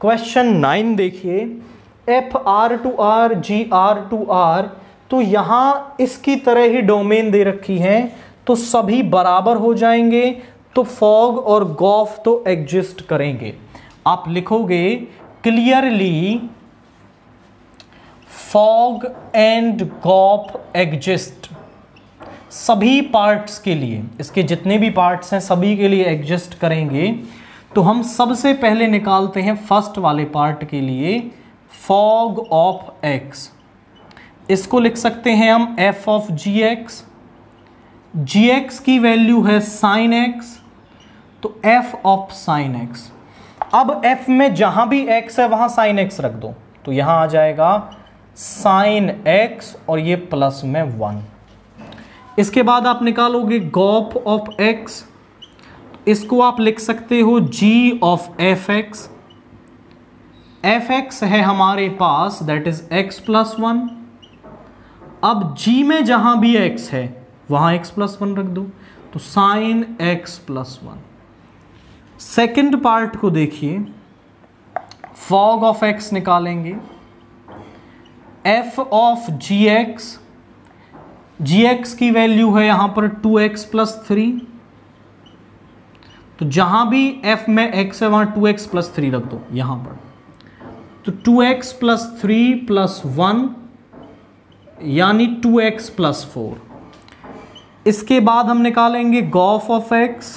Question 9 देखिए, F R to R, G R to R, तो यहाँ इसकी तरह ही डोमेन दे रखी है तो सभी बराबर हो जाएंगे, तो फॉग और गॉफ तो एग्जिस्ट करेंगे। आप लिखोगे clearly fog and gof exist, सभी पार्ट्स के लिए, इसके जितने भी पार्ट्स हैं सभी के लिए एग्जिस्ट करेंगे। तो हम सबसे पहले निकालते हैं फर्स्ट वाले पार्ट के लिए फॉग ऑफ एक्स, इसको लिख सकते हैं हम F of G X, ji X की वैल्यू है साइन एक्स, तो एफ ऑफ साइन एक्स। अब एफ में जहाँ भी एक्स है वहाँ साइन एक्स रख दो, तो यहाँ आ जाएगा साइन एक्स और ये प्लस में 1। इसके बाद आप निकालोगे गॉफ ऑफ एक्स, इसको आप लिख सकते हो G of F x, F x है हमारे पास दैट इज एक्स प्लस 1। अब जी में जहाँ भी एक्स है वहाँ एक्स प्लस 1 रख दो, तो sine X plus 1। Second part को देखिए, फॉग ऑफ एक्स निकालेंगे, F of G X, ji X की वैल्यू है यहाँ पर 2x प्लस 3, तो जहाँ भी f में x है वहाँ 2x प्लस 3 रख दो यहाँ पर, तो 2x प्लस 3 प्लस 1 यानी 2x प्लस 4। इसके बाद हम निकालेंगे gof of x,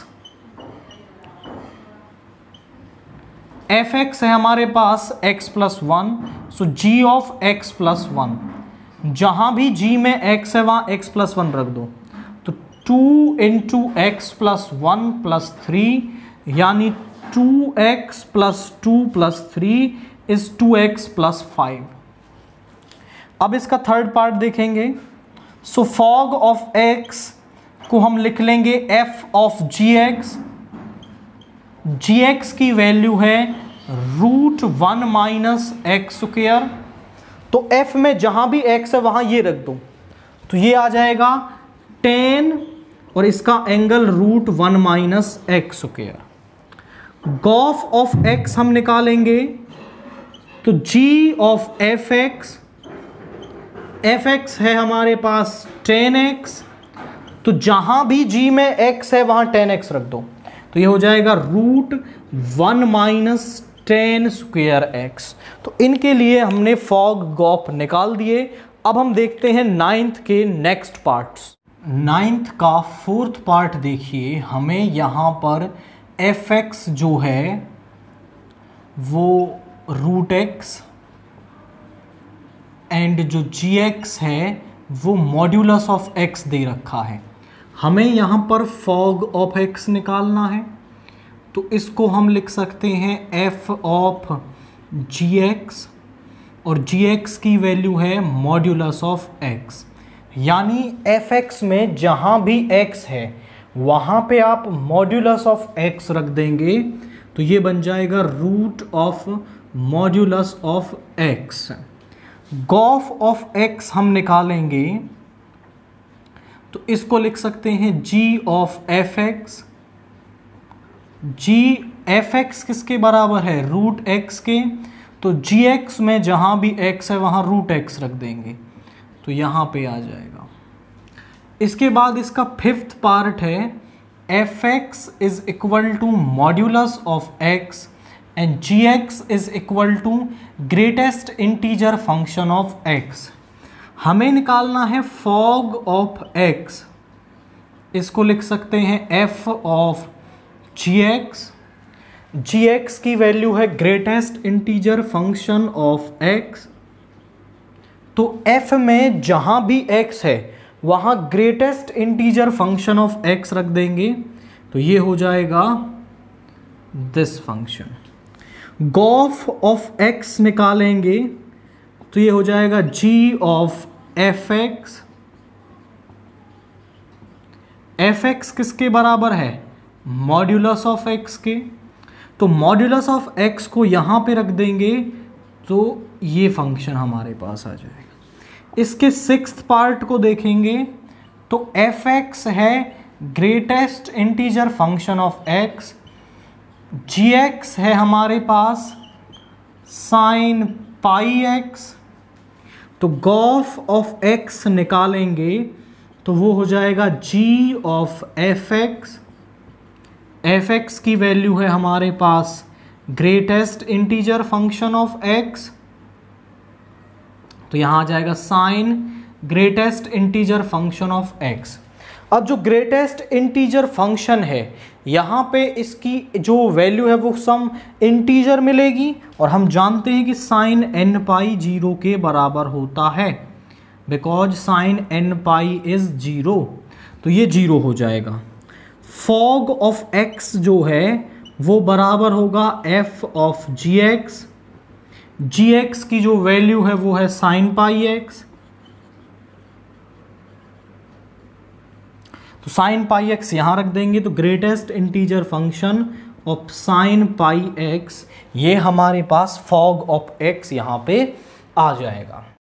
F x है हमारे पास x plus 1, so G of x plus 1, जहाँ भी g में x है वहाँ x प्लस 1 रख दो, तो 2 इंटू एक्स प्लस 1 प्लस 3 यानी 2x plus 2 plus 3 is 2x plus 5। अब इसका थर्ड पार्ट देखेंगे, सो फॉग ऑफ x को हम लिख लेंगे f ऑफ gx, gx की वैल्यू है √1 माइनस एक्स स्क्वायर, तो f में जहाँ भी x है वहाँ ये रख दो, तो ये आ जाएगा 10 और इसका angle √1 minus X square. Gof of x हम निकालेंगे, तो g ऑफ एफ एक्स है हमारे पास 10x, तो जहाँ भी g में x है वहाँ 10x रख दो, तो ये हो जाएगा √1 माइनस 10 स्क्वायर एक्स। तो इनके लिए हमने फॉग गॉफ निकाल दिए। अब हम देखते हैं नाइन्थ के नेक्स्ट पार्ट्स। नाइन्थ का फोर्थ पार्ट देखिए, हमें यहाँ पर एफ एक्स जो है वो रूट एक्स एंड जो जी एक्स है वो मॉड्यूलस ऑफ एक्स दे रखा है, हमें यहाँ पर फॉग ऑफ एक्स निकालना है, तो इसको हम लिख सकते हैं एफ ऑफ जी एक्स और जी एक्स की वैल्यू है मॉड्यूलस ऑफ एक्स, यानी एफ एक्स में जहाँ भी एक्स है वहाँ पे आप मॉड्यूलस ऑफ एक्स रख देंगे, तो ये बन जाएगा root of modulus of X. Gof of X हम निकालेंगे, तो इसको लिख सकते हैं G of F X, G F X किसके बराबर है रूट एक्स के, तो जी एक्स में जहाँ भी एक्स है वहाँ रूट एक्स रख देंगे, तो यहाँ पे आ जाएगा। इसके बाद इसका फिफ्थ पार्ट है F X is equal to modulus of X and G X is equal to greatest integer function of X. हमें निकालना है फॉग ऑफ एक्स, इसको लिख सकते हैं एफ ऑफ जी एक्स की वैल्यू है greatest integer function of x, तो एफ में जहाँ भी एक्स है वहाँ greatest integer function of X रख देंगे, तो ये हो जाएगा this function. Gof of x निकालेंगे, तो ये हो जाएगा जी of F x, F X किसके बराबर है मॉड्यूलस ऑफ एक्स के, तो मॉड्यूलस ऑफ एक्स को यहाँ पे रख देंगे, तो ये फंक्शन हमारे पास आ जाएगा। इसके सिक्स्थ पार्ट को देखेंगे, तो एफ एक्स है greatest integer function of x, ji x है हमारे पास साइन पाई एक्स, तो गॉफ ऑफ एक्स निकालेंगे तो वो हो जाएगा जी of F x. F x की वैल्यू है हमारे पास greatest integer function of x, तो यहाँ आ जाएगा sine greatest integer function of x. अब जो ग्रेटेस्ट इंटीजर फंक्शन है यहाँ पे इसकी जो वैल्यू है वो सम इंटीजर मिलेगी, और हम जानते हैं कि साइन एन पाई जीरो के बराबर होता है because sine N pi is zero, तो ये जीरो हो जाएगा। फॉग ऑफ एक्स जो है वो बराबर होगा F of G X. Ji X की जो वैल्यू है वो है साइन पाई एक्स, तो साइन पाई एक्स यहाँ रख देंगे, तो greatest integer function of sine pi X ये हमारे पास फॉग ऑफ एक्स यहाँ पे आ जाएगा।